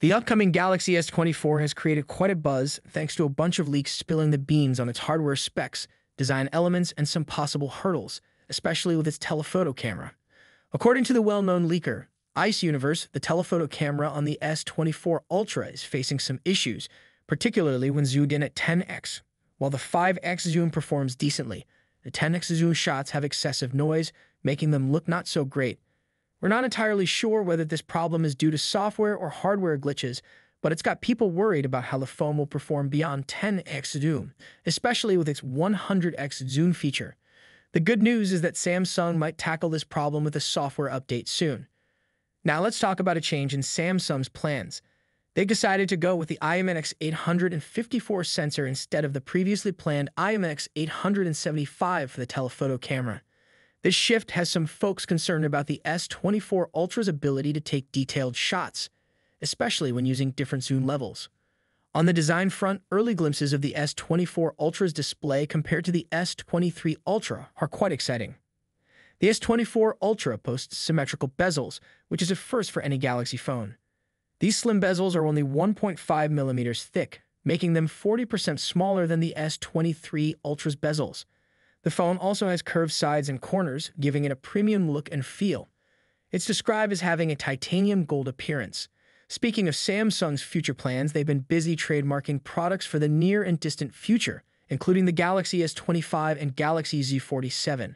The upcoming Galaxy S24 has created quite a buzz thanks to a bunch of leaks spilling the beans on its hardware specs, design elements, and some possible hurdles, especially with its telephoto camera. According to the well-known leaker, Ice Universe, the telephoto camera on the S24 Ultra is facing some issues, particularly when zoomed in at 10x. While the 5x zoom performs decently, the 10x zoom shots have excessive noise, making them look not so great. We're not entirely sure whether this problem is due to software or hardware glitches, but it's got people worried about how the phone will perform beyond 10x zoom, especially with its 100x zoom feature. The good news is that Samsung might tackle this problem with a software update soon. Now let's talk about a change in Samsung's plans. They've decided to go with the IMX854 sensor instead of the previously planned IMX875 for the telephoto camera. This shift has some folks concerned about the S24 Ultra's ability to take detailed shots, especially when using different zoom levels. On the design front, early glimpses of the S24 Ultra's display compared to the S23 Ultra are quite exciting. The S24 Ultra boasts symmetrical bezels, which is a first for any Galaxy phone. These slim bezels are only 1.5 millimeters thick, making them 40% smaller than the S23 Ultra's bezels. The phone also has curved sides and corners, giving it a premium look and feel. It's described as having a titanium gold appearance. Speaking of Samsung's future plans, they've been busy trademarking products for the near and distant future, including the Galaxy S25 and Galaxy Z47.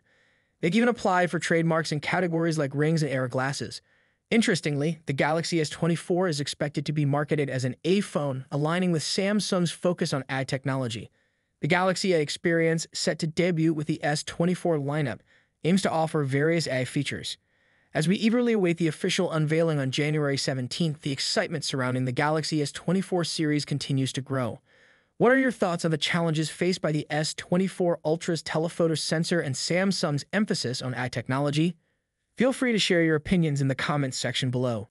They've even applied for trademarks in categories like rings and glasses. Interestingly, the Galaxy S24 is expected to be marketed as an A phone, aligning with Samsung's focus on AI technology. The Galaxy AI experience, set to debut with the S24 lineup, aims to offer various AI features. As we eagerly await the official unveiling on January 17th, the excitement surrounding the Galaxy S24 series continues to grow. What are your thoughts on the challenges faced by the S24 Ultra's telephoto sensor and Samsung's emphasis on AI technology? Feel free to share your opinions in the comments section below.